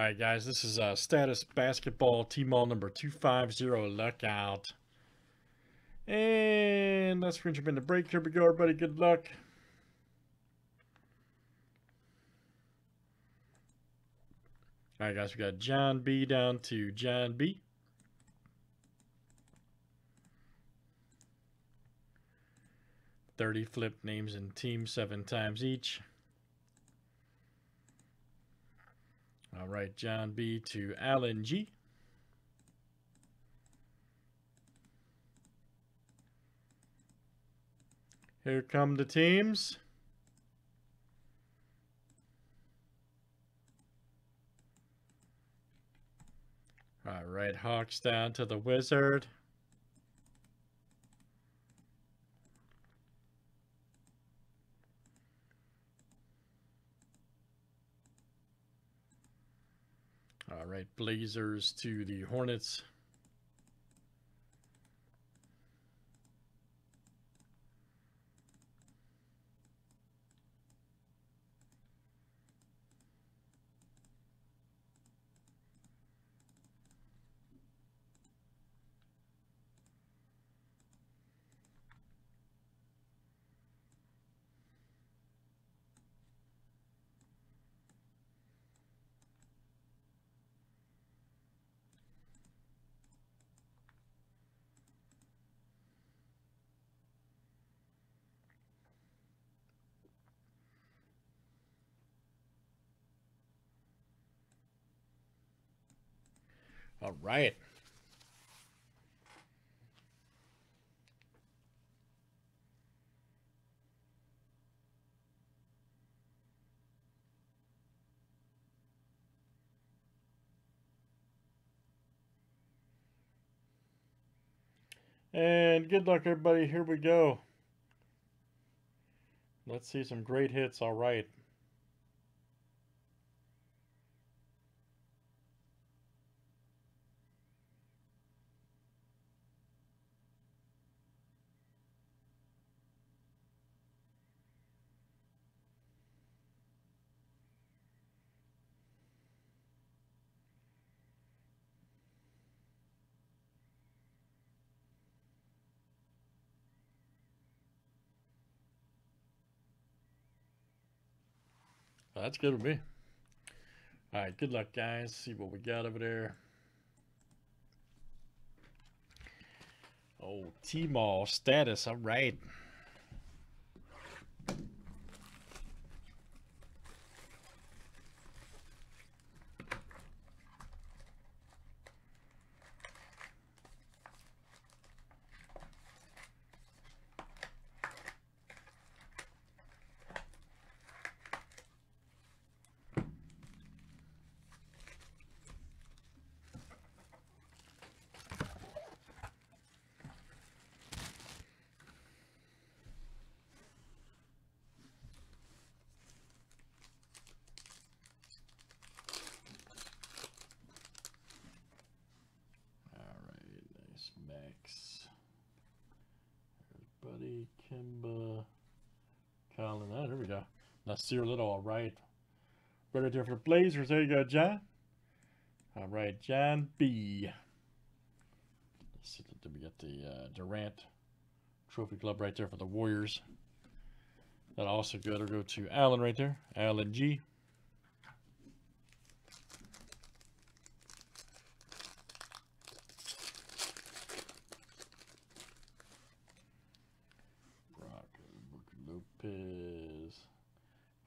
All right, guys, this is Status Basketball, Tmall number 250, luck out. And let's jump into break. Here we go, everybody. Good luck. All right, guys, we got John B down to John B. Flip names and teams 7 times each. All right, John B to Allen G. Here come the teams. All right, Hawks down to the Wizard. All right, Blazers to the Hornets. All right. And good luck, everybody. Here we go. Let's see some great hits. All right. That's good with me. All right, good luck, guys. See what we got over there. Oh, Tmall status. All right. Max, Buddy, Kimba, Colin. Oh, there we go. Nasir Little. All right. Right there for Blazers. There you go, John. All right, John B. Let's see. Did we get the Durant Trophy Club right there for the Warriors? That also good. It'll go to Allen right there. Allen G.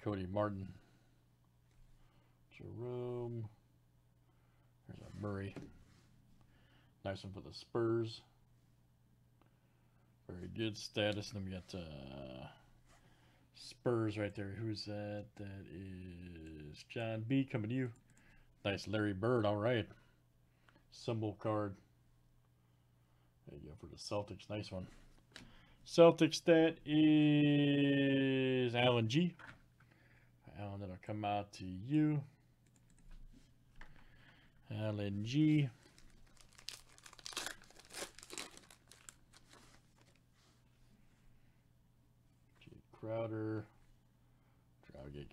Cody Martin, Jerome, there's a Murray, nice one for the Spurs, very good status. And then we got Spurs right there. Who's that? That is John B coming to you. Nice Larry Bird, all right, symbol card, there you go for the Celtics, nice one. Celtics, that is Allen G. Allen, that'll come out to you. Allen G. Jay Crowder. Dragic.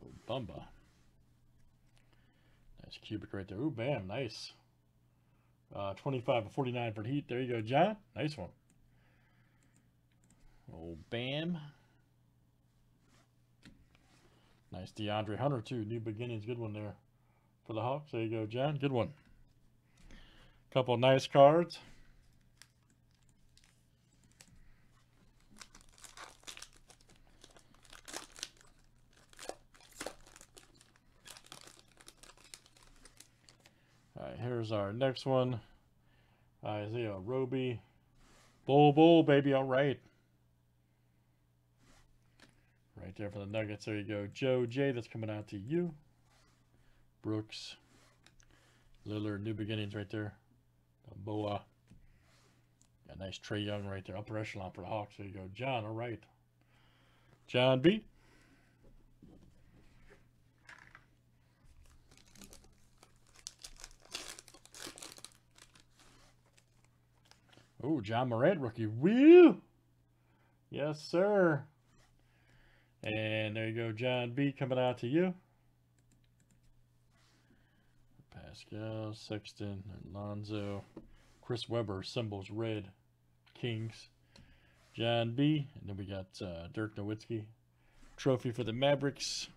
Mo Bumba. That's cubic right there. Ooh, bam, nice. 25 to 49 for the Heat. There you go, John. Nice one. Oh, bam. Nice DeAndre Hunter, too. New beginnings. Good one there for the Hawks. There you go, John. Good one. Couple of nice cards. All right, here's our next one. Isaiah Roby. Bull, bull, baby. All right. Right there for the Nuggets. There you go. Joe Jay, that's coming out to you. Brooks. Lillard, new beginnings right there. Boa. Got a nice Trey Young right there. Upper echelon for the Hawks. There you go. John, all right. John B. Oh, John Morant rookie. Woo! Yes, sir. And there you go, John B, coming out to you. Pascal Sexton, Alonzo, Chris Webber, symbols red, Kings, John B, and then we got Dirk Nowitzki, trophy for the Mavericks.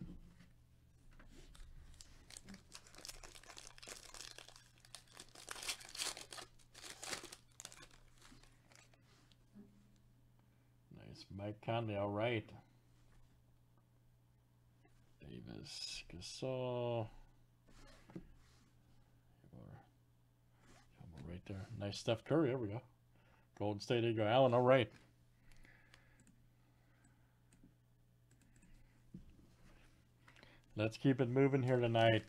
Nice Mike Conley. All right. Davis, Gasol. Right there. Nice Steph Curry. There we go. Golden State. There you go, Allen. All right. Let's keep it moving here tonight.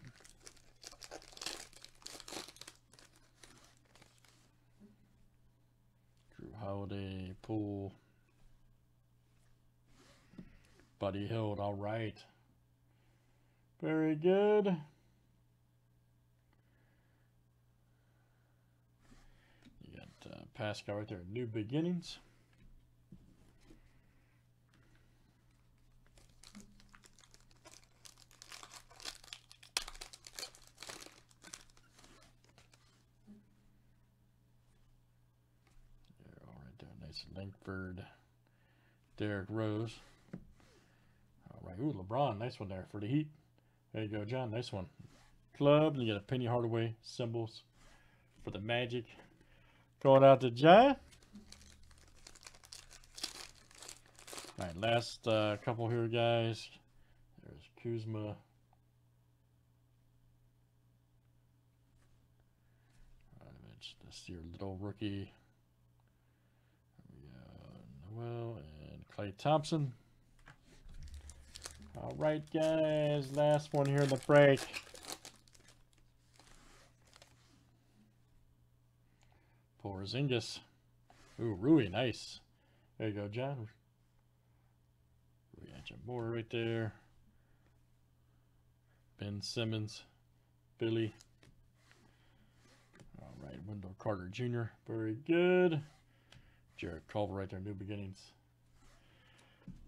Drew Holiday, Poole. Buddy Hield. All right. Very good. You got Pascal right there, new beginnings. There, all right there, nice Langford Derek Rose. All right, ooh, LeBron, nice one there for the Heat. There you go, John. Nice one. Club. And you got a Penny Hardaway symbols for the Magic. Going out to John. All right, last couple here, guys. There's Kuzma. It's Nasir Little rookie. We got Noel and Klay Thompson. All right, guys, last one here in the break. Porzingis. Ooh, Rui, nice. There you go, John. Rui Anjan Moore right there. Ben Simmons. Billy. All right, Wendell Carter Jr. Very good. Jared Culver right there, new beginnings.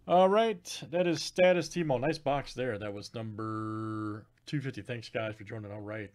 All right, that is Status Tmall. Nice box there. That was number 250. Thanks, guys, for joining. All right.